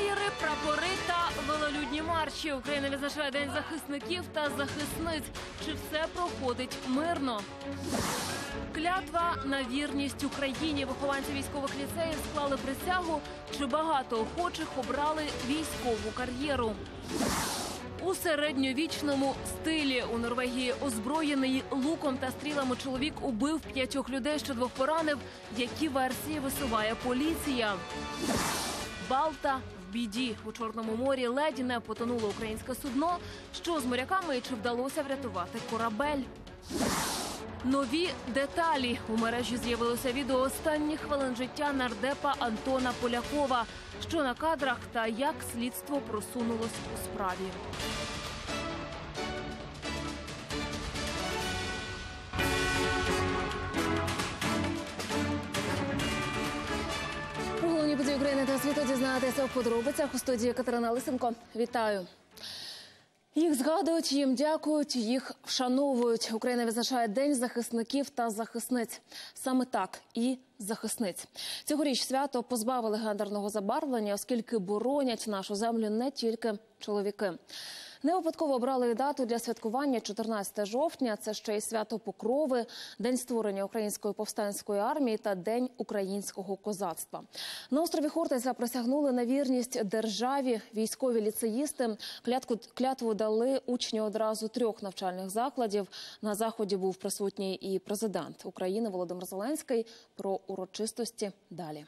флаєри, прапори та велолюдні марші. Україна відзначає День захисників та захисниць. Чи все проходить мирно? Клятва на вірність Україні. Вихованці військових ліцеїв склали присягу. Чи багато охочих обрали військову кар'єру? У середньовічному стилі у Норвегії озброєний луком та стрілами чоловік убив 5 людей, ще 2 поранив. Які версії висуває поліція? Балта в біді. У Чорному морі ледь не потонуло українське судно. Що з моряками і чи вдалося врятувати корабель? Нові деталі. У мережі з'явилося відео останніх хвилин життя нардепа Антона Полякова. Що на кадрах та як слідство просунулось у справі? У головній події України та світу дізнаєтеся у подробицях. У студії Тетяна Логунова. Вітаю. Їх згадують, їм дякують, їх вшановують. Україна відзначає День захисників та захисниць. Саме так і захисниць. Цьогоріч свято позбавили гендерного забарвлення, оскільки боронять нашу землю не тільки чоловіки. Не випадково обрали і дату для святкування 14 жовтня. Це ще й свято Покрови, День створення Української повстанської армії та День українського козацтва. На острові Хортиця присягнули на вірність державі військові ліцеїсти. Клятву дали учні одразу 3 навчальних закладів. На заході був присутній і президент України Володимир Зеленський. Про урочистості далі.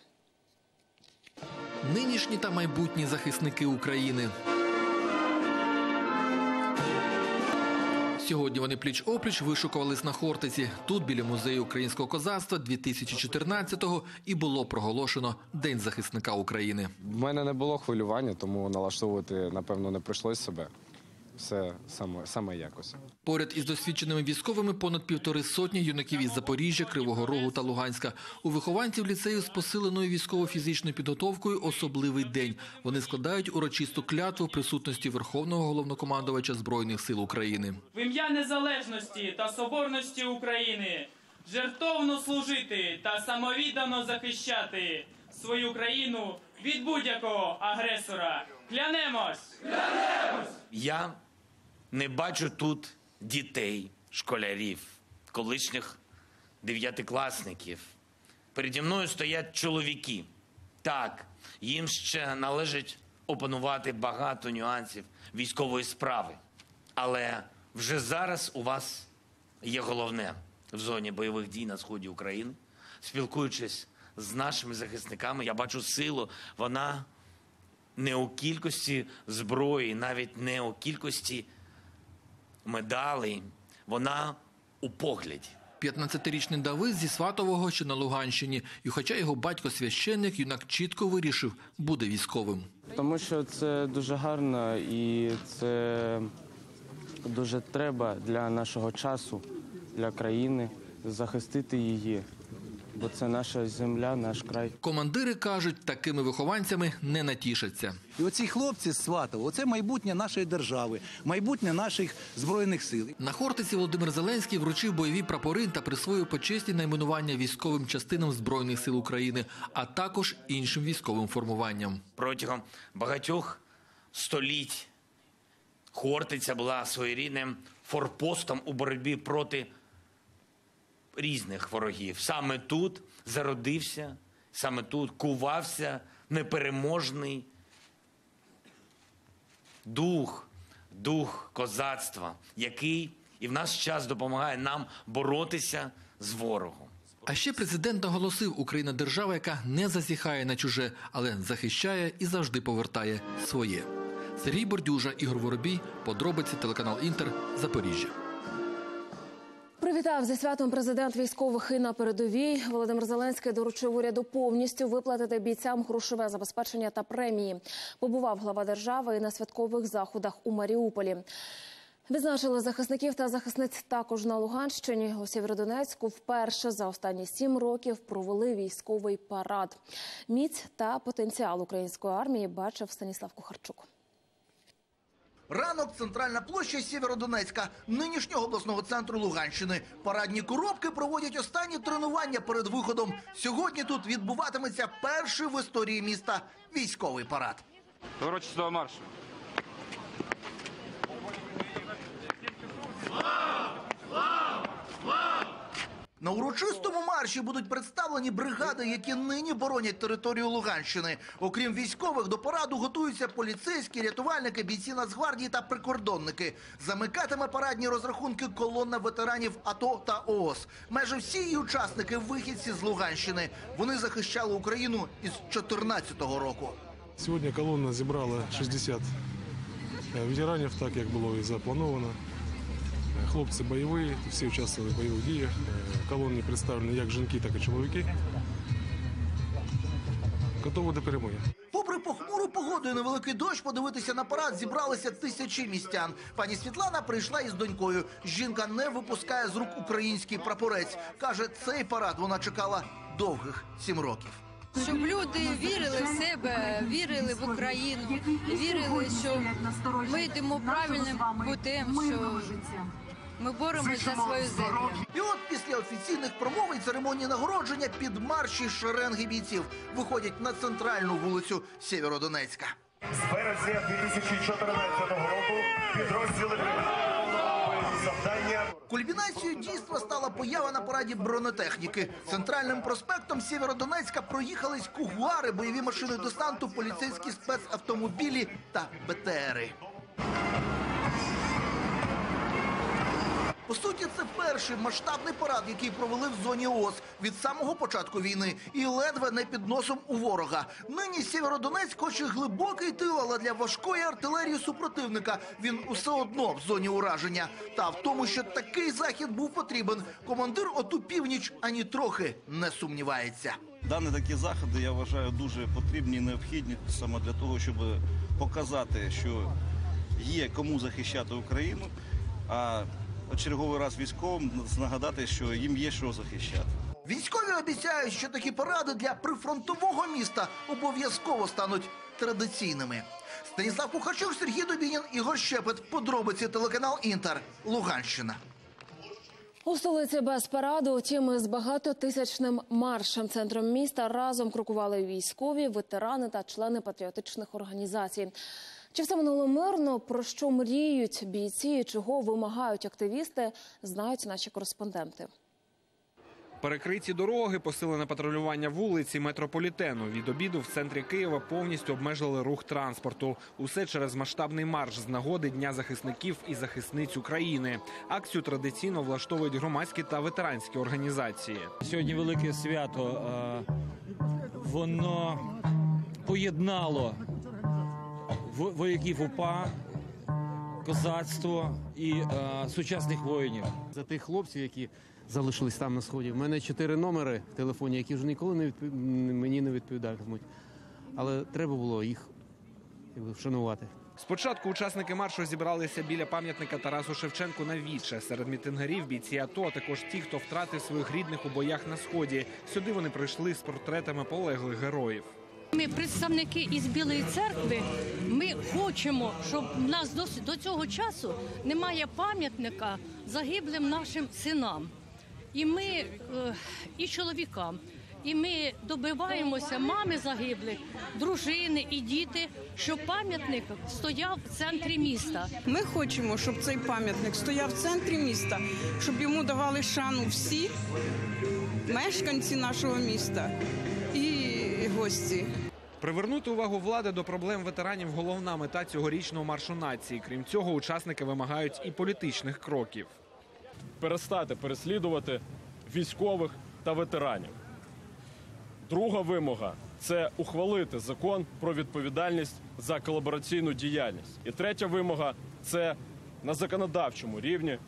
Нинішні та майбутні захисники України. Сьогодні вони пліч-опліч вишукувались на Хортиці. Тут, біля музею українського козацтва 2014-го, і було проголошено День захисника України. В мене не було хвилювання, тому налаштовувати, напевно, не прийшлося себе. Все саме якось. Поряд із досвідченими військовими понад 150 юнаків із Запоріжжя, Кривого Рогу та Луганська. У вихованців ліцею з посиленою військово-фізичною підготовкою особливий день. Вони складають урочисту клятву в присутності Верховного Головнокомандувача Збройних сил України. В ім'я незалежності та соборності України жертовно служити та самовіддано захищати свою країну від будь-якого агресора. Клянемось! Клянемось! Я не бачу тут дітей, школярів, колишніх 9-класників. Переді мною стоять чоловіки. Так, їм ще належить опанувати багато нюансів військової справи. Але вже зараз у вас є головне в зоні бойових дій на сході України. Спілкуючись з нашими захисниками, я бачу силу, вона не у кількості зброї, навіть не у кількості медалей. Вона у погляді. 15-річний Давид зі Сватового, що на Луганщині. І хоча його батько священник, юнак чітко вирішив – буде військовим. Тому що це дуже гарно і це дуже треба для нашого часу, для країни, захистити її. Бо це наша земля, наш край. Командири кажуть, такими вихованцями не натішаться. І оці хлопці з Сватова, оце майбутнє нашої держави, майбутнє наших збройних сил. На Хортиці Володимир Зеленський вручив бойові прапори та присвоїв почесні найменування військовим частинам Збройних сил України, а також іншим військовим формуванням. Протягом багатьох століть Хортиця була своєрідним форпостом у боротьбі проти різних ворогів. Саме тут зародився, саме тут кувався непереможний дух козацтва, який і в наш час допомагає нам боротися з ворогом. А ще президент наголосив, Україна – держава, яка не зазіхає на чуже, але захищає і завжди повертає своє. Сергій Бордюжа, Ігор Воробій, подробиці, телеканал «Інтер», Запоріжжя. Привітав зі святом президент військових і на передовій. Володимир Зеленський доручив уряду повністю виплатити бійцям грошове забезпечення та премії. Побував глава держави і на святкових заходах у Маріуполі. Відзначили захисників та захисниць також на Луганщині. У Сєвєродонецьку вперше за останні 7 років провели військовий парад. Міць та потенціал української армії бачив Станіслав Кухарчук. Ранок – центральна площа Сєвєродонецька, нинішнього обласного центру Луганщини. Парадні коробки проводять останні тренування перед виходом. Сьогодні тут відбуватиметься перший в історії міста військовий парад. До урочистого маршу. На урочистому марші будуть представлені бригади, які нині боронять територію Луганщини. Окрім військових, до параду готуються поліцейські, рятувальники, бійці Нацгвардії та прикордонники. Замикатиме парадні розрахунки колона ветеранів АТО та ООС. Майже всі її учасники – вихідці з Луганщини. Вони захищали Україну із 14-го року. Сьогодні колона зібрала 60 ветеранів, так як було і заплановано. Хлопці бойові, всі участвували в бойових діях. Колони представлені як жінки, так і чоловіки. Готові до перемоги. Попри похмуру погоду і невеликий дощ, подивитися на парад зібралися тисячі містян. Пані Світлана прийшла із донькою. Жінка не випускає з рук український прапорець. Каже, цей парад вона чекала довгих 7 років. Щоб люди вірили в себе, вірили в Україну, вірили, що ми йдемо правильним путем, що ми боремось за свою землю. І от після офіційних промов і церемонії нагородження під марші шеренги бійців виходять на центральну вулицю Сєвєродонецька. З березня 2014 року підрозділи завдання. Кульмінацією дійства стала поява на параді бронетехніки. Центральним проспектом Сєвєродонецька проїхались кугуари, бойові машини десанту, поліцейські спецавтомобілі та БТРи. По суті, це перший масштабний парад, який провели в зоні ООС від самого початку війни. І ледве не під носом у ворога. Нині Сєвєродонецьк хоч і глибокий тил, але для важкої артилерії супротивника він усе одно в зоні ураження. Та в тому, що такий захід був потрібен, командир ОТУ «Північ» ані трохи не сумнівається. Дані такі заходи, я вважаю, дуже потрібні і необхідні саме для того, щоб показати, що є кому захищати Україну, а черговий раз військовим нагадати, що їм є що захищати. Військові обіцяють, що такі паради для прифронтового міста обов'язково стануть традиційними. Станіслав Кухарчук, Сергій Дубінін, Ігор Щепет. Подробиці, телеканал «Інтер», Луганщина. У столиці без параду, втім із багатотисячним маршем центром міста разом крокували військові, ветерани та члени патріотичних організацій. Чи все минуло мирно, про що мріють бійці і чого вимагають активісти, знають наші кореспонденти. Перекриті дороги, посилене патрулювання вулиці метрополітену. Від обіду в центрі Києва повністю обмежили рух транспорту. Усе через масштабний марш з нагоди Дня захисників і захисниць України. Акцію традиційно влаштовують громадські та ветеранські організації. Сьогодні велике свято, воно поєднало вояків УПА, козацтво і сучасних воїнів. За тих хлопців, які залишились там на сході, в мене 4 номери в телефоні, які вже ніколи мені не відповідатимуть. Але треба було їх вшанувати. Спочатку учасники маршу зібралися біля пам'ятника Тарасу Шевченку на віче. Серед мітингарів бійці АТО, а також ті, хто втратив своїх рідних у боях на сході. Сюди вони прийшли з портретами полеглих героїв. Ми, представники із Білої церкви, ми хочемо, щоб в нас до цього часу немає пам'ятника загиблим нашим синам. І ми, і чоловікам, і ми добиваємося, мами загиблих, дружини і діти, щоб пам'ятник стояв в центрі міста. Ми хочемо, щоб цей пам'ятник стояв в центрі міста, щоб йому давали шану всі мешканці нашого міста і гості. Привернути увагу влади до проблем ветеранів – головна мета цьогорічного маршу нації. Крім цього, учасники вимагають і політичних кроків. Перестати переслідувати військових та ветеранів. Друга вимога – це ухвалити закон про відповідальність за колабораційну діяльність. І третя вимога – це на законодавчому рівні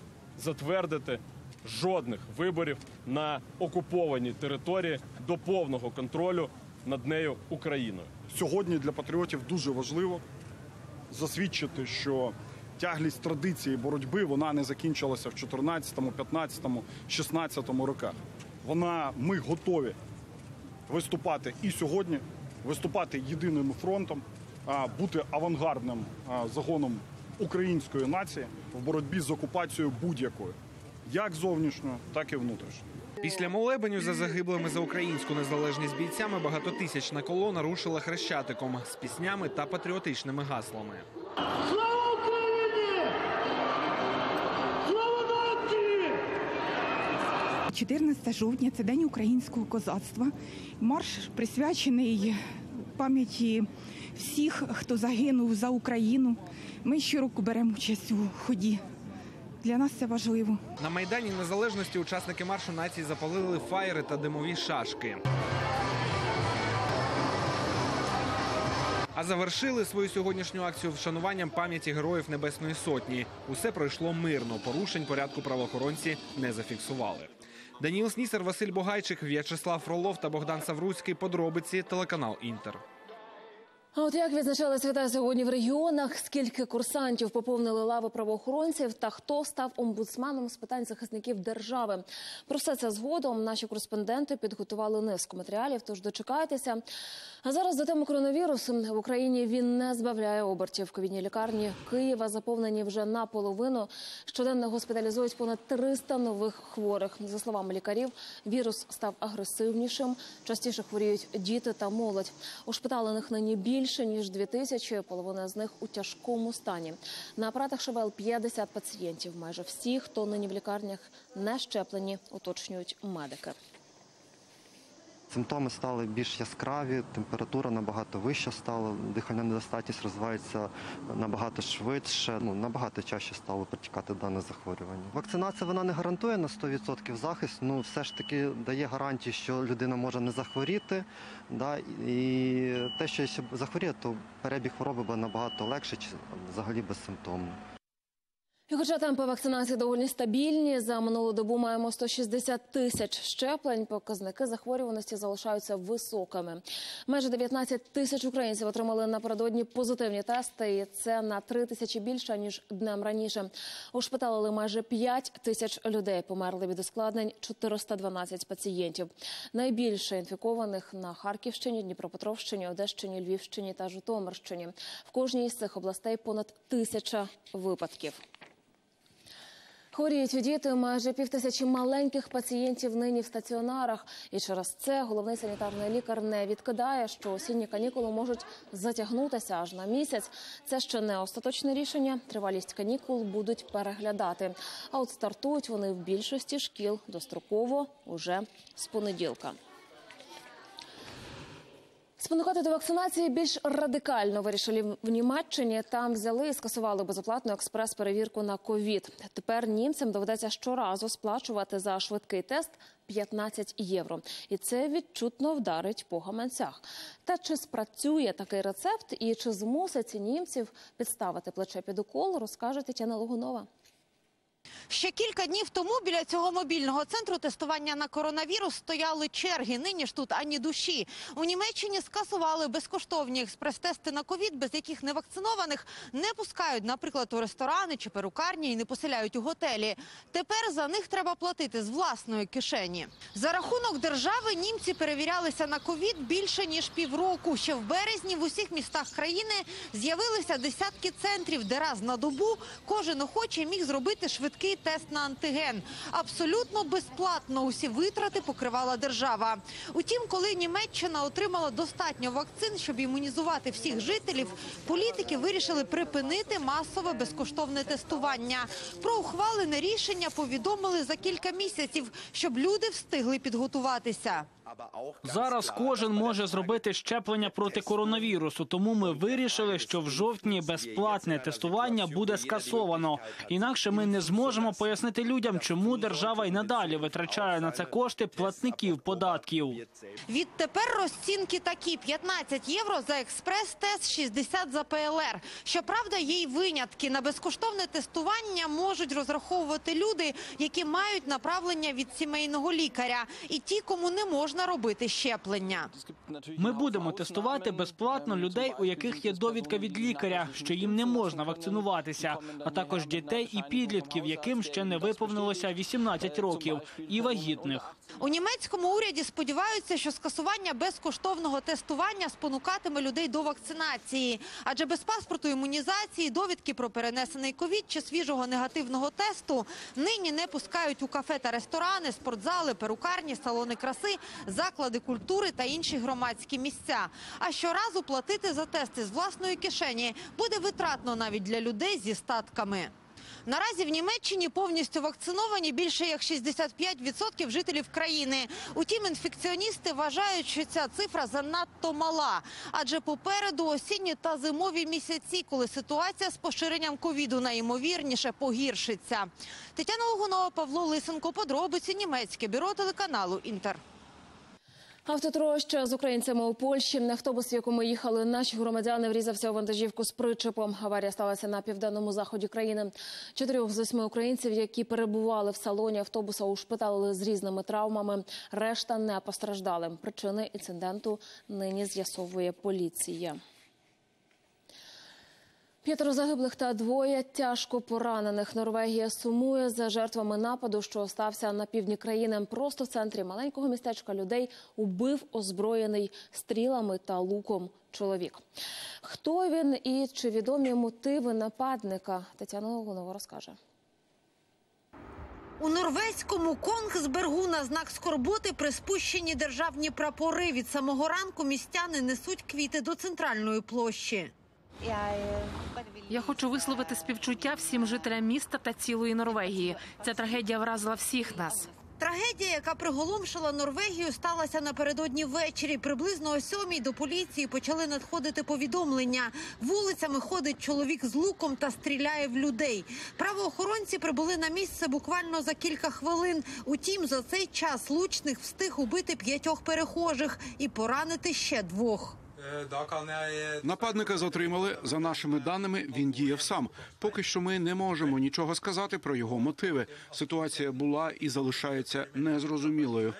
затвердити жодних виборів на окупованій території до повного контролю над нею Україною. Сьогодні для патріотів дуже важливо засвідчити, що тяглість традиції боротьби, вона не закінчилася в 14-му, 15-му, 16-му роках. Ми готові виступати і сьогодні, виступати єдиним фронтом, бути авангардним загоном української нації в боротьбі з окупацією будь-якою, як зовнішньою, так і внутрішньою. Після молебеню за загиблими за українську незалежність бійцями багатотисячна колона рушила Хрещатиком з піснями та патріотичними гаслами. «14 жовтня – це День українського козацтва. Марш присвячений пам'яті всіх, хто загинув за Україну. Ми щороку беремо участь у ході. Для нас це важливо». На Майдані Незалежності учасники маршу нації запалили фаєри та димові шашки. А завершили свою сьогоднішню акцію вшануванням пам'яті Героїв Небесної Сотні. Усе пройшло мирно, порушень порядку правоохоронці не зафіксували. Даніл Снісар, Василь Богайчик, В'ячеслав Фролов та Богдан Савруцький. Подробиці, телеканал «Інтер». А от як відзначали свята сьогодні в регіонах, скільки курсантів поповнили лави правоохоронців та хто став омбудсменом з питань захисників держави. Про все це згодом наші кореспонденти підготували низку матеріалів, тож дочекайтеся. А зараз до теми коронавірусу. В Україні він не збавляє обертів. Ковідні лікарні Києва заповнені вже наполовину. Щоденно госпіталізують понад 300 нових хворих. За словами лікарів, вірус став агресивнішим, частіше хворіють діти та молодь. Ушпиталених нині більше, ніж 2000, половина з них у тяжкому стані. На апаратах ШВЛ 50 пацієнтів. Майже всі, хто нині в лікарнях не щеплені, уточнюють медики. Симптоми стали більш яскраві, температура набагато вища стала, дихальна недостатність розвивається набагато швидше, набагато чаще стало протікати дане захворювання. Вакцинація вона не гарантує на 100% захист, але все ж таки дає гарантію, що людина може не захворіти. І те, що якщо захворіє, то перебіг хвороби буде набагато легше, взагалі безсимптомно. І хоча темпи вакцинації доволі стабільні, за минулу добу маємо 160 тисяч щеплень, показники захворюваності залишаються високими. Майже 19 тисяч українців отримали напередодні позитивні тести, і це на 3 тисячі більше, ніж днем раніше. Ушпиталили майже 5 тисяч людей, померли від ускладнень 412 пацієнтів. Найбільше інфікованих на Харківщині, Дніпропетровщині, Одещині, Львівщині та Житомирщині. В кожній з цих областей понад 1000 випадків. Хворіють діти, майже 500 маленьких пацієнтів нині в стаціонарах. І через це головний санітарний лікар не відкидає, що осінні канікули можуть затягнутися аж на місяць. Це ще не остаточне рішення. Тривалість канікул будуть переглядати. А от стартують вони в більшості шкіл достроково уже з понеділка. Спонукати до вакцинації більш радикально вирішили в Німеччині. Там взяли і скасували безоплатну експрес-перевірку на ковід. Тепер німцям доведеться щоразу сплачувати за швидкий тест 15 євро. І це відчутно вдарить по гаманцях. Та чи спрацює такий рецепт і чи змусить німців підставити плече під укол, розкаже Тетяна Логунова. Ще кілька днів тому біля цього мобільного центру тестування на коронавірус стояли черги. Нині ж тут ані душі. У Німеччині скасували безкоштовні експрес-тести на ковід, без яких невакцинованих не пускають, наприклад, у ресторани чи перукарні і не поселяють у готелі. Тепер за них треба платити з власної кишені. За рахунок держави німці перевірялися на ковід більше, ніж півроку. Ще в березні в усіх містах країни з'явилися десятки центрів, де раз на добу кожен охочий міг зробити швидкий тест на антиген. Абсолютно безплатно усі витрати покривала держава. Утім, коли Німеччина отримала достатньо вакцин, щоб імунізувати всіх жителів, політики вирішили припинити масове безкоштовне тестування. Про ухвалене рішення повідомили за кілька місяців, щоб люди встигли підготуватися. Зараз кожен може зробити щеплення проти коронавірусу, тому ми вирішили, що в жовтні безплатне тестування буде скасовано. Інакше ми не зможемо пояснити людям, чому держава й надалі витрачає на це кошти платників податків. Відтепер розцінки такі: 15 євро за експрес-тест, 60 за ПЛР. Щоправда, є й винятки. На безкоштовне тестування можуть розраховувати люди, які мають направлення від сімейного лікаря, і ті, кому не можна робити щеплення. Ми будемо тестувати безплатно людей, у яких є довідка від лікаря, що їм не можна вакцинуватися, а також дітей і підлітків, яким ще не виповнилося 18 років, і вагітних. У німецькому уряді сподіваються, що скасування безкоштовного тестування спонукатиме людей до вакцинації. Адже без паспорту імунізації, довідки про перенесений ковід чи свіжого негативного тесту нині не пускають у кафе та ресторани, спортзали, перукарні, салони краси, заклади культури та інші громадські місця. А щоразу платити за тести з власної кишені буде витратно навіть для людей зі статками. Наразі в Німеччині повністю вакциновані більше як 65% жителів країни. Утім, інфекціоністи вважають, що ця цифра занадто мала. Адже попереду осінні та зимові місяці, коли ситуація з поширенням ковіду найімовірніше погіршиться. Тетяна Логунова, Павло Лисенко, подробиці, німецьке бюро телеканалу «Інтер». Автотроща з українцями у Польщі. Автобус, в якому їхали наші громадяни, врізався у вантажівку з причепом. Аварія сталася на південному заході країни. 4 з 8 українців, які перебували в салоні автобуса, ушпиталили з різними травмами. Решта не постраждали. Причини інциденту нині з'ясовує поліція. 5 загиблих та 2 тяжко поранених. Норвегія сумує за жертвами нападу, що стався на півдні країни. Просто в центрі маленького містечка людей убив озброєний стрілами та луком чоловік. Хто він і чи відомі мотиви нападника, Тетяна Логунова розкаже. У норвезькому Конгсбергу на знак скорботи приспущені державні прапори. Від самого ранку містяни несуть квіти до центральної площі. Я хочу висловити співчуття всім жителям міста та цілої Норвегії. Ця трагедія вразила всіх нас. Трагедія, яка приголомшила Норвегію, сталася напередодні ввечері. Приблизно о 7-й до поліції почали надходити повідомлення. Вулицями ходить чоловік з луком та стріляє в людей. Правоохоронці прибули на місце буквально за кілька хвилин. Утім, за цей час лучник встиг убити 5 перехожих і поранити ще 2. Нападника затримали. За нашими даними, він діяв сам. Поки що ми не можемо нічого сказати про його мотиви. Ситуація була і залишається незрозумілою.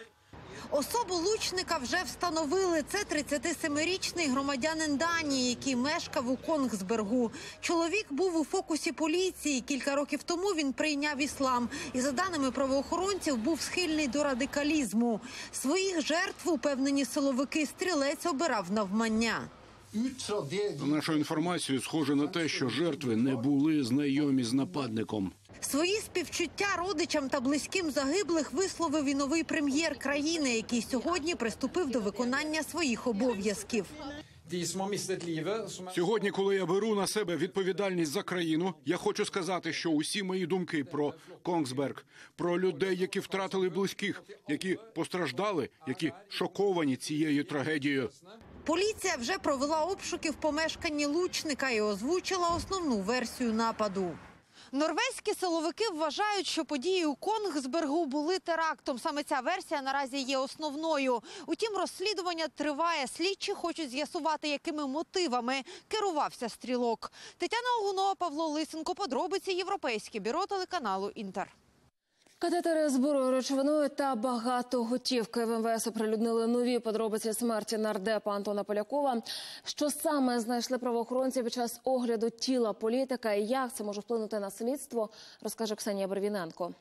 Особу лучника вже встановили. Це 37-річний громадянин Данії, який мешкав у Конгсбергу. Чоловік був у фокусі поліції. Кілька років тому він прийняв іслам. І, за даними правоохоронців, був схильний до радикалізму. Своїх жертв, упевнені силовики, стрілець обирав навмання. За нашою інформацією, схоже на те, що жертви не були знайомі з нападником. Свої співчуття родичам та близьким загиблих висловив і новий прем'єр країни, який сьогодні приступив до виконання своїх обов'язків. Сьогодні, коли я беру на себе відповідальність за країну, я хочу сказати, що усі мої думки про Конгсберг, про людей, які втратили близьких, які постраждали, які шоковані цією трагедією. Поліція вже провела обшуки в помешканні лучника і озвучила основну версію нападу. Норвезькі силовики вважають, що події у Конгсбергу були терактом. Саме ця версія наразі є основною. Утім, розслідування триває. Слідчі хочуть з'ясувати, якими мотивами керувався стрілок. Тетяна Логунова, Павло Лисенко, подробиці, Європейське бюро телеканалу «Інтер». Катетери з бурою речовиною та багато готівки. В МВС оприлюднили нові подробиці смерті нардепа Антона Полякова. Що саме знайшли правоохоронці під час огляду тіла політика і як це може вплинути на слідство, розкаже Ксенія Бервіненко.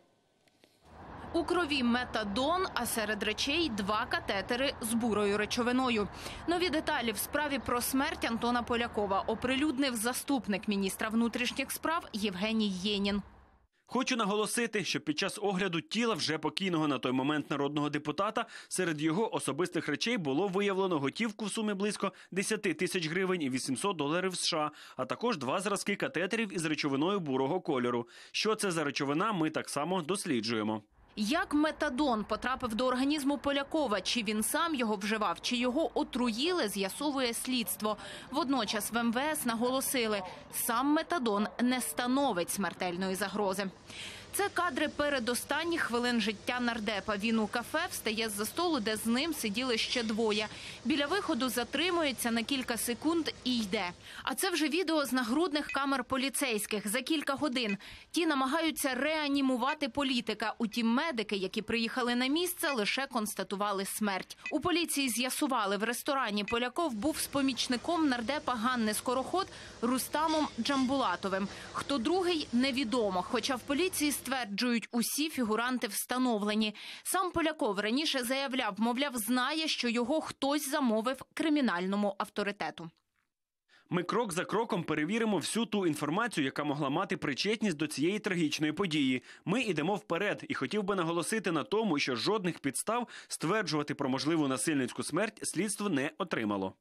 У крові метадон, а серед речей 2 катетери з бурою речовиною. Нові деталі в справі про смерть Антона Полякова оприлюднив заступник міністра внутрішніх справ Євгеній Єнін. Хочу наголосити, що під час огляду тіла вже покійного на той момент народного депутата серед його особистих речей було виявлено готівку в сумі близько 10 000 гривень і $800 США, а також 2 зразки катетерів із речовиною бурого кольору. Що це за речовина, ми так само досліджуємо. Як метадон потрапив до організму Полякова, чи він сам його вживав, чи його отруїли, з'ясовує слідство. Водночас в МВС наголосили, сам метадон не становить смертельної загрози. Це кадри передостанніх хвилин життя нардепа. Він у кафе встає з-за столу, де з ним сиділи ще 2. Біля виходу затримується на кілька секунд і йде. А це вже відео з нагрудних камер поліцейських. За кілька годин ті намагаються реанімувати політика. Утім, медики, які приїхали на місце, лише констатували смерть. У поліції з'ясували, в ресторані Поляков був з помічником нардепа Ганни Скороход Рустамом Джамбулатовим. Хто другий – невідомо, хоча в поліції стверджують, Стверджують, усі фігуранти встановлені. Сам Поляков раніше заявляв, мовляв, знає, що його хтось замовив кримінальному авторитету. Ми крок за кроком перевіримо всю ту інформацію, яка могла мати причетність до цієї трагічної події. Ми йдемо вперед і хотів би наголосити на тому, що жодних підстав стверджувати про можливу насильницьку смерть слідство не отримало.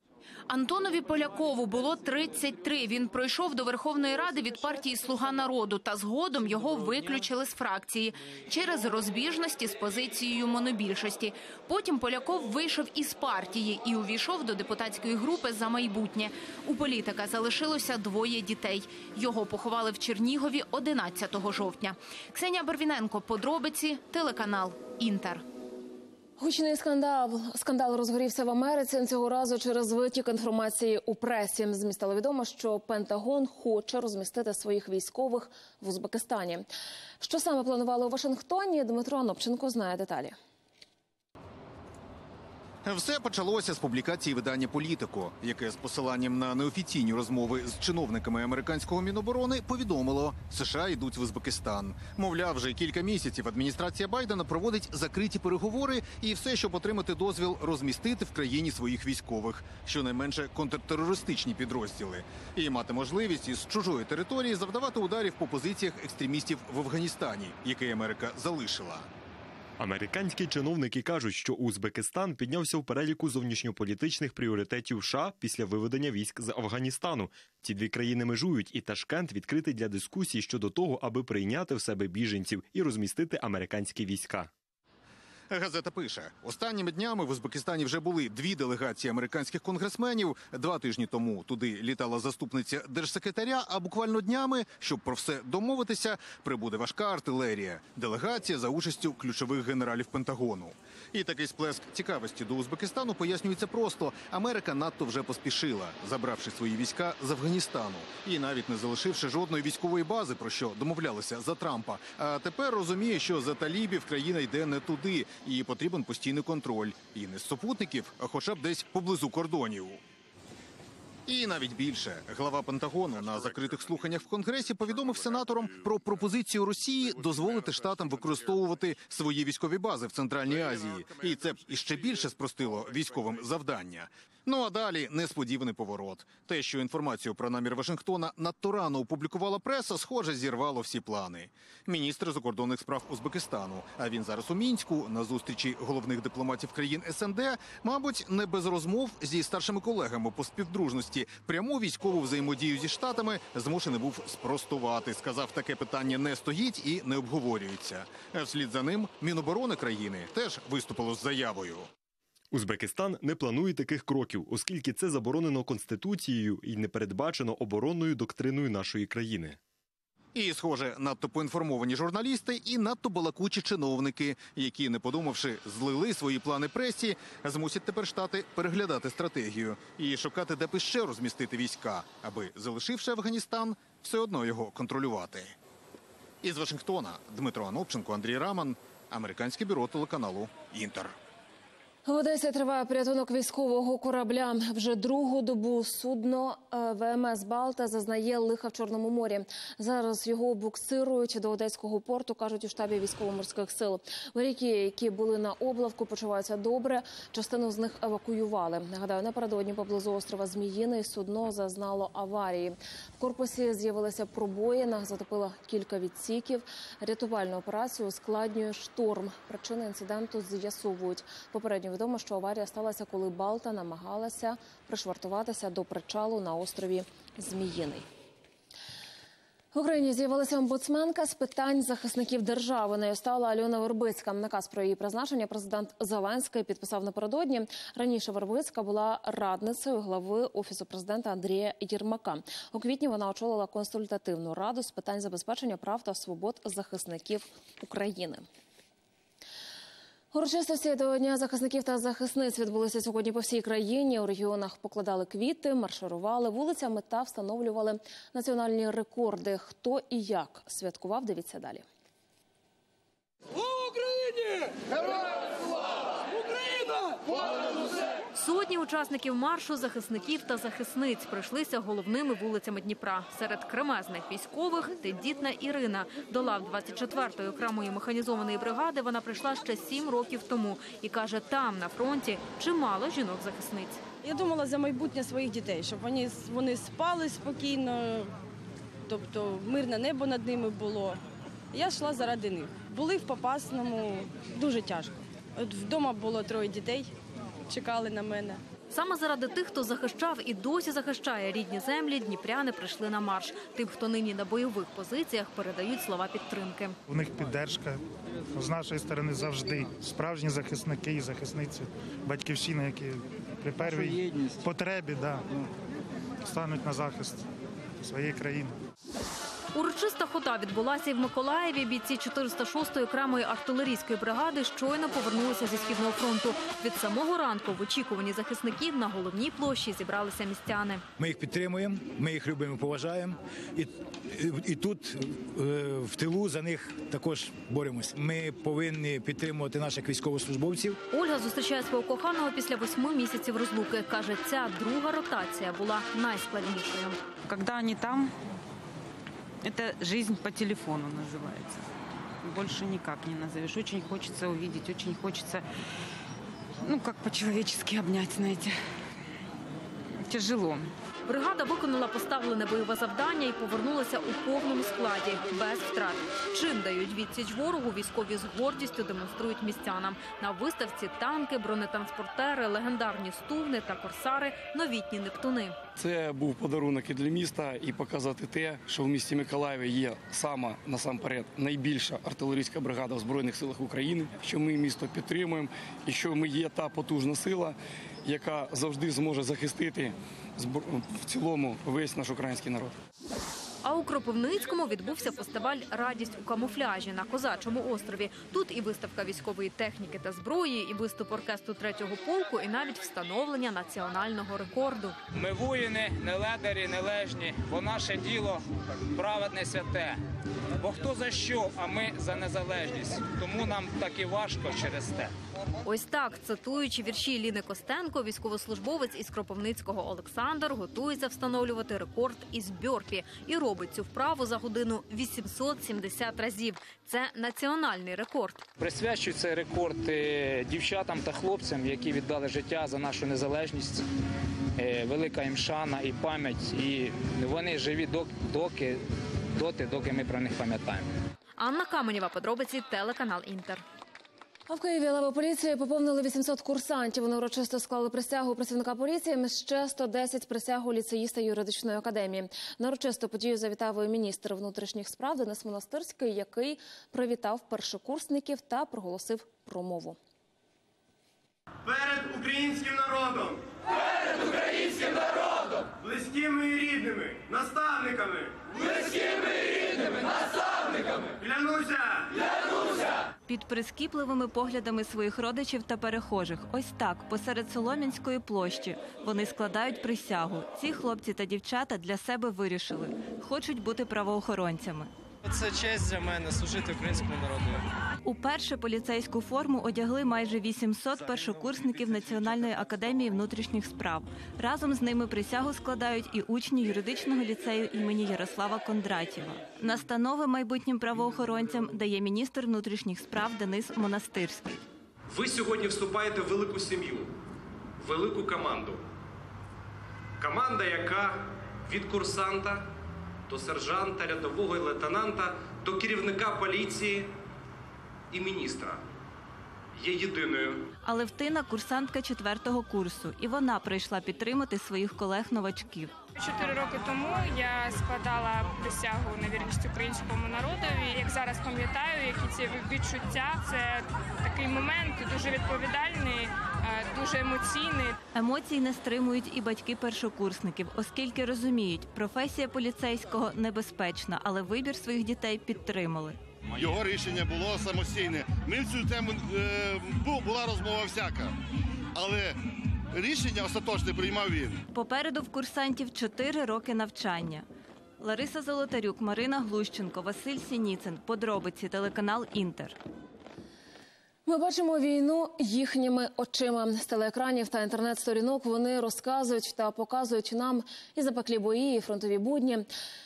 Антонові Полякову було 33. Він пройшов до Верховної Ради від партії «Слуга народу», та згодом його виключили з фракції через розбіжності з позицією монобільшості. Потім Поляков вийшов із партії і увійшов до депутатської групи «За майбутнє». У політика залишилося двоє дітей. Його поховали в Чернігові 11 жовтня. Ксенія Барвіненко, подробиці, телеканал «Інтер». Гучний скандал розгорівся в Америці, цього разу через витік інформації у пресі. З міста стало відомо, що Пентагон хоче розмістити своїх військових в Узбекистані. Що саме планували у Вашингтоні, Дмитро Анопченко знає деталі. Все почалося з публікації видання «Політико», яке з посиланням на неофіційні розмови з чиновниками американського Міноборони повідомило, США йдуть в Узбекистан. Мовляв, вже кілька місяців адміністрація Байдена проводить закриті переговори і все, щоб отримати дозвіл розмістити в країні своїх військових, щонайменше контртерористичні підрозділи, і мати можливість із чужої території завдавати ударів по позиціях екстремістів в Афганістані, який Америка залишила. Американські чиновники кажуть, що Узбекистан піднявся в переліку зовнішньополітичних пріоритетів США після виведення військ з Афганістану. Ці дві країни межують, і Ташкент відкритий для дискусій щодо того, аби прийняти в себе біженців і розмістити американські війська. Газета пише, останніми днями в Узбекистані вже були дві делегації американських конгресменів. 2 тижні тому туди літала заступниця держсекретаря, а буквально днями, щоб про все домовитися, прибуде важка артилерія. Делегація за участю ключових генералів Пентагону. І такий сплеск цікавості до Узбекистану пояснюється просто. Америка надто вже поспішила, забравши свої війська з Афганістану. І навіть не залишивши жодної військової бази, про що домовлялися за Трампа. А тепер розуміє, що за талібів країна йде не туди. І потрібен постійний контроль. І не з супутників, а хоча б десь поблизу кордонів. І навіть більше. Глава Пентагону на закритих слуханнях в Конгресі повідомив сенаторам про пропозицію Росії дозволити штатам використовувати свої військові бази в Центральній Азії. І це б іще більше спростило військовим завдання. Ну а далі несподіваний поворот. Те, що інформацію про намір Вашингтона надто рано опублікувала преса, схоже, зірвало всі плани. Міністр закордонних справ Узбекистану, а він зараз у Мінську, на зустрічі головних дипломатів країн СНД, мабуть, не без розмов зі старшими колегами по співдружності, пряму військову взаємодію зі Штатами змушений був спростувати. Сказав, таке питання не стоїть і не обговорюється. Вслід за ним Міноборони країни теж виступило з заявою. Узбекистан не планує таких кроків, оскільки це заборонено Конституцією і не передбачено оборонною доктриною нашої країни. І, схоже, надто поінформовані журналісти і надто балакучі чиновники, які, не подумавши, злили свої плани пресі, змусять тепер Штати переглядати стратегію і шукати, де б іще розмістити війська, аби, залишивши Афганістан, все одно його контролювати. Із Вашингтона Дмитро Анопченко, Андрій Раман, Американське бюро телеканалу «Інтер». В Одесі триває порятунок військового корабля. Вже другу добу судно ВМС «Балта» зазнає лиха в Чорному морі. Зараз його буксирують до Одеського порту, кажуть у штабі військово-морських сил. Моряки, які були на облавку, почуваються добре. Частину з них евакуювали. Нагадаю, напередодні поблизу острова Зміїний судно зазнало аварії. В корпусі з'явилися пробоїна, затопило кілька відсіків. Рятувальну операцію ускладнює шторм. Причини інциденту з'ясовують. Попередньо відомо, що аварія сталася, коли «Балта» намагалася пришвартуватися до причалу на острові Зміїний. В Україні з'явилася омбудсменка з питань захисників держави. Нею стала Альона Вербицька. Наказ про її призначення президент Зеленський підписав напередодні. Раніше Вербицька була радницею глави Офісу президента Андрія Єрмака. У квітні вона очолила консультативну раду з питань забезпечення прав та свобод захисників України. Урочистості до Дня захисників та захисниць відбулися сьогодні по всій країні. У регіонах покладали квіти, марширували вулицями та встановлювали національні рекорди. Хто і як святкував, дивіться далі. Україні! Героям слава! Україна! Понад усе! Сотні учасників маршу, захисників та захисниць пройшлися головними вулицями Дніпра. Серед кремезних військових – тендітна Ірина. До лав 24-ї окремої механізованої бригади вона прийшла ще 7 років тому. І каже, там, на фронті, чимало жінок-захисниць. Я думала за майбутнє своїх дітей, щоб вони спали спокійно, тобто мирне небо над ними було. Я йшла заради них. Були в Попасному дуже тяжко. От вдома було 3 дітей. Чекали на мене. Саме заради тих, хто захищав і досі захищає рідні землі, дніпряни прийшли на марш. Тим, хто нині на бойових позиціях, передають слова підтримки. У них підтримка. З нашої сторони завжди справжні захисники і захисниці батьківщини, які при першій потребі стануть на захист своєї країни. Урочиста хода відбулася і в Миколаєві. Бійці 406-ї окремої артилерійської бригади щойно повернулися зі Східного фронту. Від самого ранку в очікуванні захисників на головній площі зібралися містяни. Ми їх підтримуємо, ми їх любимо, поважаємо. І тут, в тилу, за них також боремося. Ми повинні підтримувати наших військовослужбовців. Ольга зустрічає свого коханого після 8 місяців розлуки. Каже, ця друга ротація була найскладнішою. Коли вони там... Это жизнь по телефону называется. Больше никак не назовешь. Очень хочется увидеть, очень хочется, как по-человечески обнять, знаете. Тяжело. Бригада виконала поставлене бойове завдання і повернулася у повному складі, без втрат. Чим дають відсіч ворогу, військові з гордістю демонструють містянам. На виставці танки, бронетранспортери, легендарні стугни та корсари, новітні нептуни. Це був подарунок і для міста, і показати те, що в місті Миколаєві є сама, насамперед, найбільша артилерійська бригада в Збройних силах України, що ми місто підтримуємо, і що ми є та потужна сила, яка завжди зможе захистити в цілому весь наш український народ. А у Кропивницькому відбувся фестиваль «Радість у камуфляжі» на Козачому острові. Тут і виставка військової техніки та зброї, і виступ оркестру 3-го полку, і навіть встановлення національного рекорду. Ми воїни, не ледарі, не лежні, бо наше діло праведне святе. Бо хто за що, а ми за незалежність. Тому нам так і важко через те. Ось так, цитуючи вірші Ліни Костенко, військовослужбовець із Кропивницького Олександр готується встановлювати рекорд із бьорпі. І робить цю вправу за годину 870 разів. Це національний рекорд. Присвячую цей рекорд дівчатам та хлопцям, які віддали життя за нашу незалежність. Велика їм шана і пам'ять. І вони живі доки ми про них пам'ятаємо. Анна Каменєва, подробиці, телеканал «Інтер». А в Києві лави поліції поповнили 800 курсантів. Вони урочисто склали присягу працівника поліції, ще 110 присягу ліцеїста юридичної академії. На урочисту подію завітав і міністр внутрішніх справ Денис Монастирський, який привітав першокурсників та проголосив промову. Перед українським народом! Перед українським народом! Близькими і рідними! Наставниками! Близькими і рідними! Наставниками! Клянуся! Клянуся! Під прискіпливими поглядами своїх родичів та перехожих. Ось так, посеред Солом'янської площі. Вони складають присягу. Ці хлопці та дівчата для себе вирішили. Хочуть бути правоохоронцями. Це честь для мене – служити українському народу. Уперше поліцейську форму одягли майже 800 першокурсників Національної академії внутрішніх справ. Разом з ними присягу складають і учні юридичного ліцею імені Ярослава Кондратєва. Настанови майбутнім правоохоронцям дає міністр внутрішніх справ Денис Монастирський. Ви сьогодні вступаєте в велику сім'ю, велику команду. Команда, яка від курсанта до сержанта, рядового і лейтенанта, до керівника поліції і міністра є єдиною. Алевтина – курсантка 4-го курсу, і вона прийшла підтримати своїх колег-новачків. 4 роки тому я складала присягу на вірність українському народові. Як зараз пам'ятаю, які ці відчуття, це такий момент дуже відповідальний, дуже емоційний. Емоцій не стримують і батьки першокурсників, оскільки розуміють, професія поліцейського небезпечна, але вибір своїх дітей підтримали. Його рішення було самостійне. Ми в цю тему була розмова всяка, але рішення остаточне приймав він. Попереду в курсантів 4 роки навчання. Лариса Золотарюк, Марина Глущенко, Василь Сініцин. Подробиці, телеканал «Інтер». Ми бачимо війну їхніми очима. З телеекранів та інтернет-сторінок вони розказують та показують нам і запеклі бої, і фронтові будні.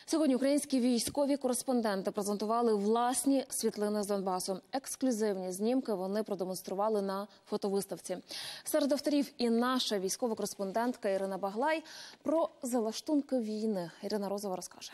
Сьогодні українські військові кореспонденти презентували власні світлини з Донбасу. Ексклюзивні знімки вони продемонстрували на фотовиставці. Серед авторів і наша військова кореспондентка Ірина Баглай. Про залаштунки війни Ірина Розова розкаже.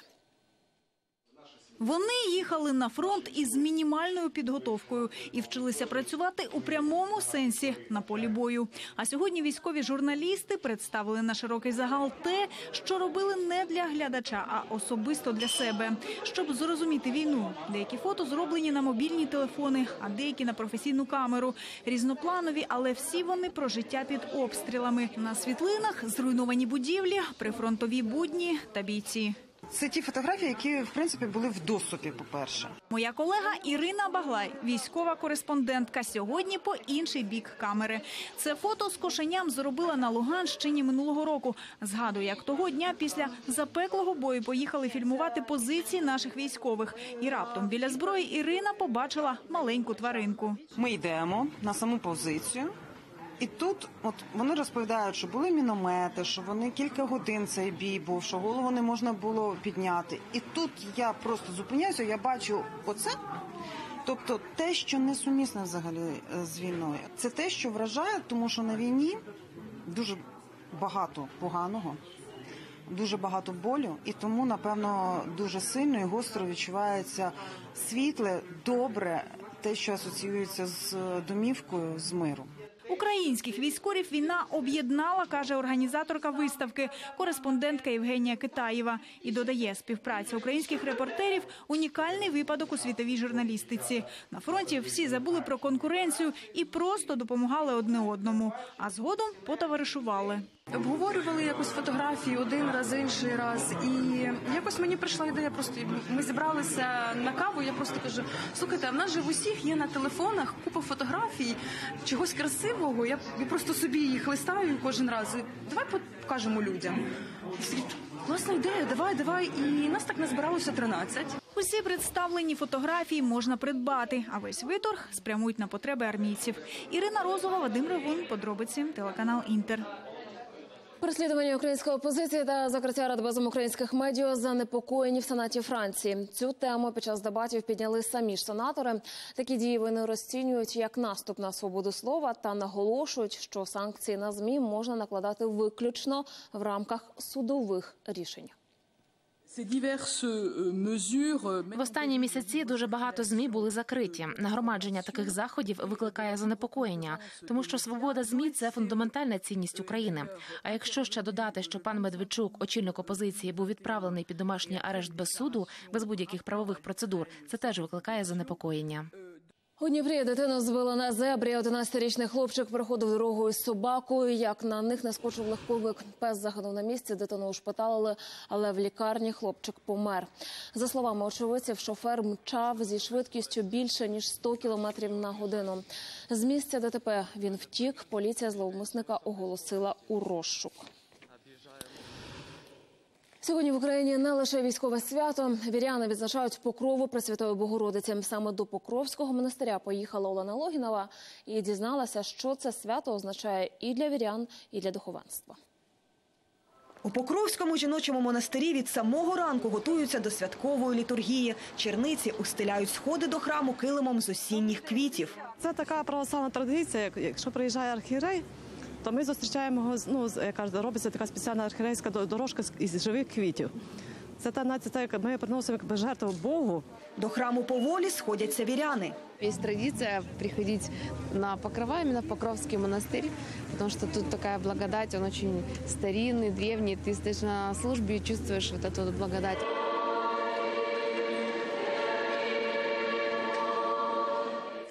Вони їхали на фронт із мінімальною підготовкою і вчилися працювати у прямому сенсі на полі бою. А сьогодні військові журналісти представили на широкий загал те, що робили не для глядача, а особисто для себе. Щоб зрозуміти війну, деякі фото зроблені на мобільні телефони, а деякі на професійну камеру. Різнопланові, але всі вони про життя під обстрілами. На світлинах зруйновані будівлі, прифронтові будні та бійці. Це ті фотографії, які, в принципі, були в доступі, по-перше. Моя колега Ірина Баглай, військова кореспондентка, сьогодні по інший бік камери. Це фото з кошеням зробила на Луганщині минулого року. Згадую, як того дня після запеклого бою поїхали фільмувати позиції наших військових. І раптом біля зброї Ірина побачила маленьку тваринку. Ми йдемо на саму позицію. І тут от вони розповідають, що були міномети, що вони кілька годин цей бій був, що голову не можна було підняти. І тут я просто зупиняюся, я бачу оце, тобто те, що несумісне взагалі з війною. Це те, що вражає, тому що на війні дуже багато поганого, дуже багато болю, і тому, напевно, дуже сильно і гостро відчувається світле, добре, те, що асоціюється з домівкою, з миром. Українських військових війна об'єднала, каже організаторка виставки, кореспондентка Євгенія Китаєва. І додає, співпраця українських репортерів – унікальний випадок у світовій журналістиці. На фронті всі забули про конкуренцію і просто допомагали одне одному. А згодом потоваришували. Обговорювали якось фотографії один раз, інший раз. І якось мені прийшла ідея, просто ми зібралися на каву, я просто кажу, слухайте, а в нас же в усіх є на телефонах купа фотографій, чогось красивого, я просто собі їх листаю кожен раз, давай покажемо людям. Класна ідея, давай, і нас так назбиралося 13. Усі представлені фотографії можна придбати, а весь виторг спрямують на потреби армійців. Ірина Розова, Вадим Ревун, подробиці, телеканал «Інтер». Переслідування української опозиції та закриття радбезом українських медіа занепокоєні в Сенаті Франції. Цю тему під час дебатів підняли самі ж сенатори. Такі дії вони розцінюють як наступ на свободу слова та наголошують, що санкції на ЗМІ можна накладати виключно в рамках судових рішень. В останні місяці дуже багато ЗМІ були закриті. Нагромадження таких заходів викликає занепокоєння, тому що свобода ЗМІ – це фундаментальна цінність України. А якщо ще додати, що пан Медведчук, очільник опозиції, був відправлений під домашній арешт без суду, без будь-яких правових процедур, це теж викликає занепокоєння. У Дніпрі дитину збила на зебрі. 11-річний хлопчик проходив дорогою з собакою. Як на них наскочив легковик. Пес загинув на місці, дитину ушпиталили, але в лікарні хлопчик помер. За словами очевидців, шофер мчав зі швидкістю більше, ніж 100 кілометрів на годину. З місця ДТП він втік. Поліція зловмисника оголосила у розшук. Сьогодні в Україні не лише військове свято. Віряни відзначають покрову Пресвятої Богородиці. Саме до Покровського монастиря поїхала Олена Логінова і дізналася, що це свято означає і для вірян, і для духовенства. У Покровському жіночому монастирі від самого ранку готуються до святкової літургії. Черниці устеляють сходи до храму килимом з осінніх квітів. Це така православна традиція, якщо приїжджає архієрей, то ми зустрічаємо його, робиться така спеціальна архієрейська дорожка із живих квітів. Це те, як ми приносимо жертву Богу. До храму поволі сходяться віряни. Є традиція приходити на Покрова, саме в Покровський монастир, тому що тут така благодать, він дуже старинний, древній, ти стоїш на службі і відчуваєш цю благодать.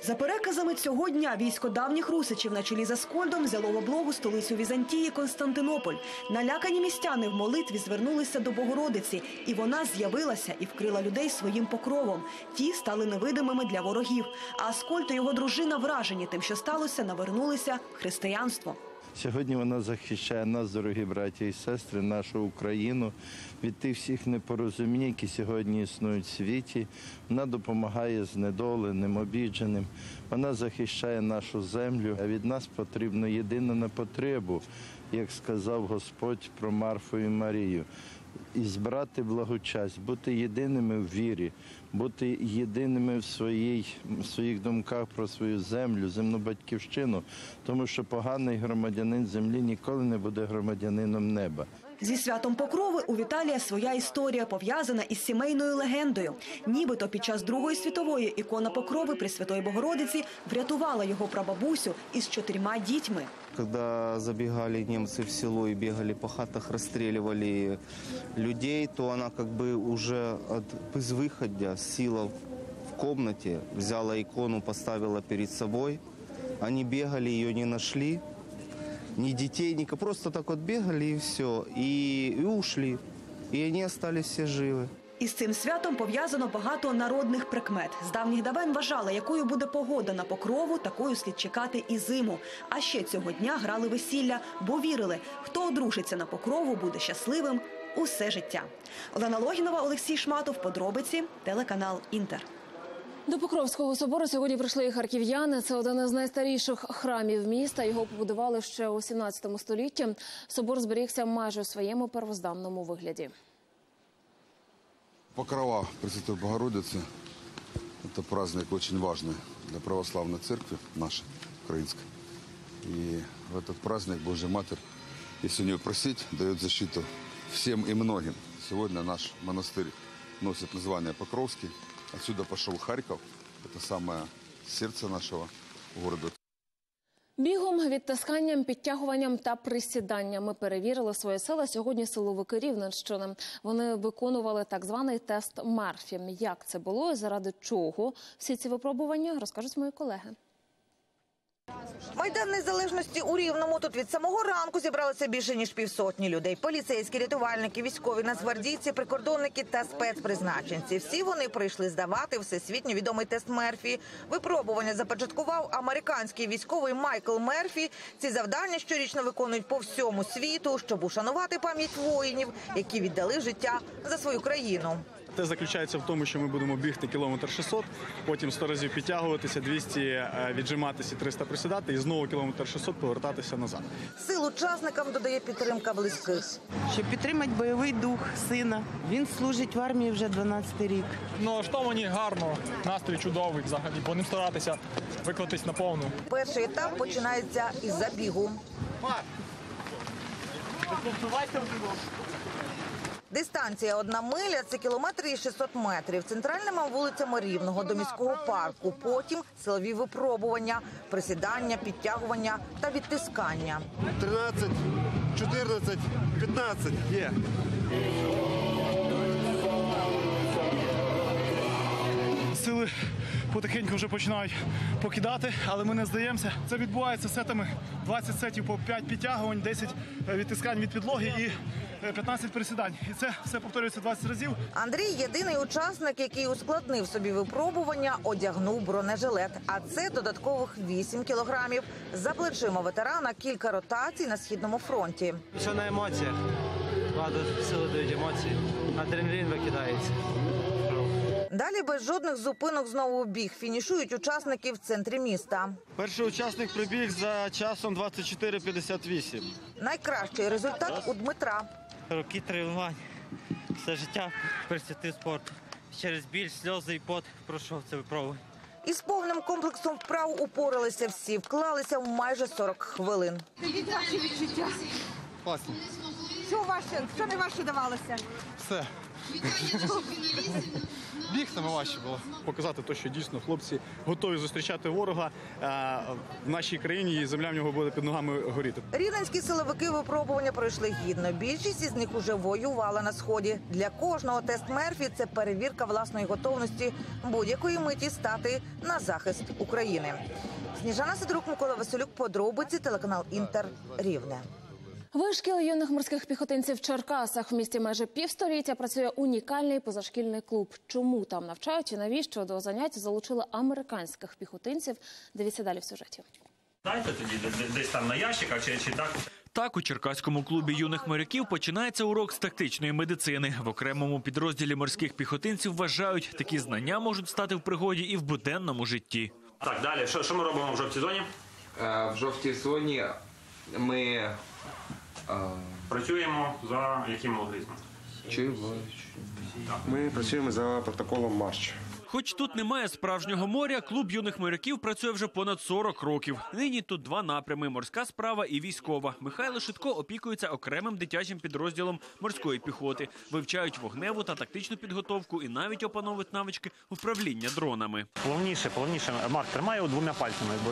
За переказами цього дня військо давніх русичів на чолі з Аскольдом взяло в облогу столицю Візантії Константинополь. Налякані містяни в молитві звернулися до Богородиці, і вона з'явилася і вкрила людей своїм покровом. Ті стали невидимими для ворогів, а Аскольд і його дружина, вражені тим, що сталося, навернулися в християнство. Сьогодні вона захищає нас, дорогі браття і сестри, нашу Україну від тих всіх непорозумінь, які сьогодні існують в світі. Вона допомагає знедоленим, обідженим. Вона захищає нашу землю, а від нас потрібно єдине на потребу, як сказав Господь про Марфу і Марію. І збрати благочасть, бути єдиними в вірі, бути єдиними в своїх думках про свою землю, земну батьківщину, тому що поганий громадянин землі ніколи не буде громадянином неба. Зі святом Покрови у Віталія своя історія, пов'язана із сімейною легендою. Нібито під час Другої світової ікона Покрови Пресвятої Богородиці врятувала його прабабусю із 4 дітьми. Когда забегали немцы в село и бегали по хатах, расстреливали людей, то она как бы уже от безвыходя, сила в комнате, взяла икону, поставила перед собой. Они бегали, ее не нашли, ни детей, ни... Просто так вот бегали и все, и ушли, и они остались все живы. Із цим святом пов'язано багато народних прикмет. З давніх давен вважали, якою буде погода на Покрову, такою слід чекати і зиму. А ще цього дня грали весілля, бо вірили, хто одружиться на Покрову, буде щасливим усе життя. Олена Логінова, Олексій Шматов, подробиці, телеканал «Інтер». До Покровського собору сьогодні прийшли і харків'яни. Це один із найстаріших храмів міста. Його побудували ще у 17 столітті. Собор зберігся майже у своєму первозданному вигляді. Покрова Пресвятой Богородицы – это праздник очень важный для православной церкви нашей, украинской. И в этот праздник Божья Матерь, если у нее просить, дает защиту всем и многим. Сегодня наш монастырь носит название Покровский. Отсюда пошел Харьков. Это самое сердце нашего города. Бігом, відтисканням, підтягуванням та присіданнями перевірили свої сили сьогодні силовики Рівненщини. Вони виконували так званий тест Мерфі. Як це було і заради чого всі ці випробування, розкажуть мої колеги. Майдан Незалежності у Рівному. Тут від самого ранку зібралося більше, ніж 150 людей. Поліцейські, рятувальники, військові, нацгвардійці, прикордонники та спецпризначенці. Всі вони прийшли здавати всесвітньо відомий тест Мерфі. Випробування започаткував американський військовий Майкл Мерфі. Ці завдання щорічно виконують по всьому світу, щоб ушанувати пам'ять воїнів, які віддали життя за свою країну. Тест заключається в тому, що ми будемо бігти кілометр 600, потім 100 разів підтягуватися, 200 віджиматися, 300 присідати і знову кілометр 600 повертатися назад. Сил учасникам додає підтримка близьких. Щоб підтримати бойовий дух сина. Він служить в армії вже 12-й рік. Налаштовані гарно, настрій чудовий взагалі, будемо старатися виклатись на повну. Перший етап починається із забігу. Дистанція 1 миля – це кілометр і 600 метрів. Центральними вулицями Рівного до міського парку. Потім силові випробування, присідання, підтягування та відтискання. 13, 14, 15 є. Сили потихеньку вже починають покидати, але ми не здаємося. Це відбувається сетами 20 сетів по 5 підтягувань, 10 відтискань від підлоги і 15 присідань. І це все повторюється 20 разів. Андрій – єдиний учасник, який ускладнив собі випробування, одягнув бронежилет. А це додаткових 8 кілограмів. За плечима ветерана кілька ротацій на Східному фронті. Все на емоціях. Багато сили дають емоції. Адреналін викидається. Далі без жодних зупинок знову біг. Фінішують учасники в центрі міста. Перший учасник прибіг за часом 24:58. Найкращий результат у Дмитра. Роки тренувань, все життя присвятив спорту. Через біль, сльози і пот пройшов це випробування. Із повним комплексом вправ упоралися всі. Вклалися в майже 40 хвилин. Ваші відчуття? Класно. Що ваше, що не ваше давалося? Все. Біг саме важче було. Показати те, що дійсно хлопці готові зустрічати ворога в нашій країні, і земля в нього буде під ногами горіти. Рівненські силовики випробування пройшли гідно. Більшість із них уже воювала на Сході. Для кожного тест Мерфі – це перевірка власної готовності будь-якої миті стати на захист України. Сніжана Сидорук, Микола Василюк, подробиці, телеканал «Інтер», Рівне. Вишкіл юних морських піхотинців в Черкасах. В місті майже півстоліття працює унікальний позашкільний клуб. Чому там навчають і навіщо до занять залучили американських піхотинців? Дивіться далі в сюжеті. Дайте тоді десь там на ящиках чи так. Так, у Черкаському клубі юних моряків починається урок з тактичної медицини. В окремому підрозділі морських піхотинців вважають, такі знання можуть стати в пригоді і в буденному житті. Так, далі, що ми робимо в жовтій зоні? В жовтій зоні ми працюємо за яким алгоритмом? Ми працюємо за протоколом марш. Хоч тут немає справжнього моря, клуб юних моряків працює вже понад 40 років. Нині тут два напрями – морська справа і військова. Михайло Шитко опікується окремим дитячим підрозділом морської піхоти. Вивчають вогневу та тактичну підготовку і навіть опановують навички управління дронами. Плавніше. Марк тримає двома пальцями, бо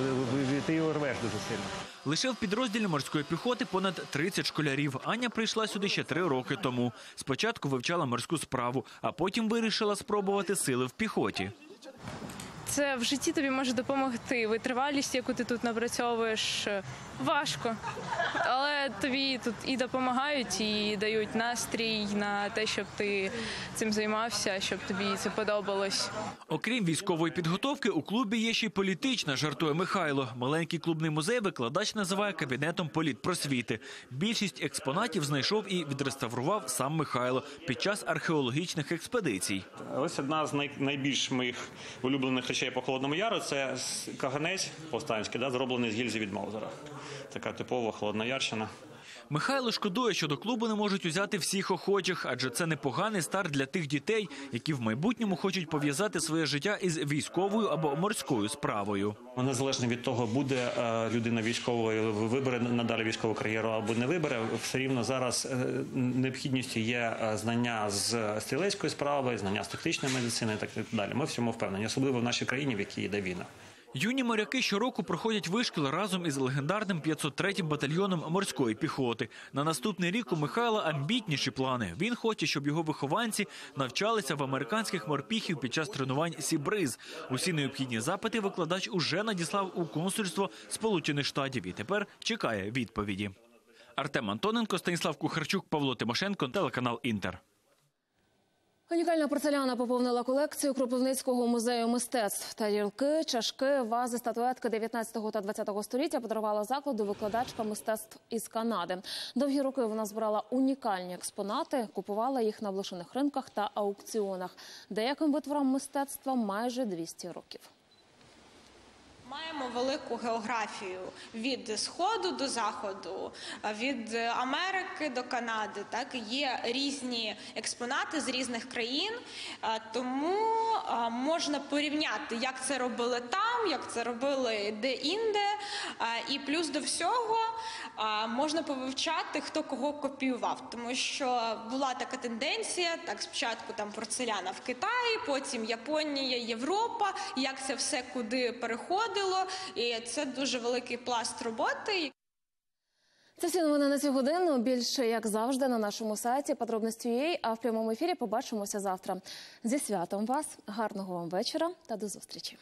ти його рвеш дуже сильно. Лише в підрозділі морської піхоти понад 30 школярів. Аня прийшла сюди ще 3 роки тому. Спочатку вивчала морську справу, а потім вирішила спробувати сили в піхоті. Це в житті тобі може допомогти. Витривалість, яку ти тут напрацьовуєш, важко. Але тобі тут і допомагають, і дають настрій на те, щоб ти цим займався, щоб тобі це подобалось. Окрім військової підготовки, у клубі є ще й політична, жартує Михайло. Маленький клубний музей викладач називає кабінетом політпросвіти. Більшість експонатів знайшов і відреставрував сам Михайло під час археологічних експедицій. Ось одна з найбільш моїх улюблених речей по Холодному Яру – це каганець повстанський, зроблений з гільзи від Маузера. Така типова холодноярщина. Михайло шкодує, що до клубу не можуть узяти всіх охочих, адже це непоганий старт для тих дітей, які в майбутньому хочуть пов'язати своє життя із військовою або морською справою. Незалежно від того, буде людина військовою, вибере надалі військову кар'єру або не вибере, все рівно зараз необхідністю є знання з стрілецької справи, знання з тактичної медицини і так далі. Ми в цьому впевнені, особливо в нашій країні, в якій йде війна. Юні моряки щороку проходять вишкіл разом із легендарним 503-м батальйоном морської піхоти. На наступний рік у Михайла амбітніші плани. Він хоче, щоб його вихованці навчалися в американських морпіхів під час тренувань «Сі-Бриз». Усі необхідні запити викладач уже надіслав у консульство Сполучених Штатів і тепер чекає відповіді. Артем Антоненко, Станіслав Кухарчук, Павло Тимошенко, телеканал «Інтер». Унікальна порцеляна поповнила колекцію Кропивницького музею мистецтв. Тарілки, чашки, вази, статуетки 19 та 20 століття подарувала закладу викладачка мистецтв із Канади. Довгі роки вона збирала унікальні експонати, купувала їх на блошиних ринках та аукціонах. Деяким витворам мистецтва майже 200 років. Маємо велику географію від Сходу до Заходу, від Америки до Канади. Так, є різні експонати з різних країн, тому можна порівняти, як це робили там, як це робили де-інде. І плюс до всього можна повивчати, хто кого копіював. Тому що була така тенденція, так, спочатку там порцеляна в Китаї, потім Японія, Європа, як це все куди переходить. І це дуже великий пласт роботи. Це всі новини на цю годину. Більше, як завжди, на нашому сайті подробності.ua, а в прямому ефірі побачимося завтра. Зі святом вас, гарного вам вечора та до зустрічі.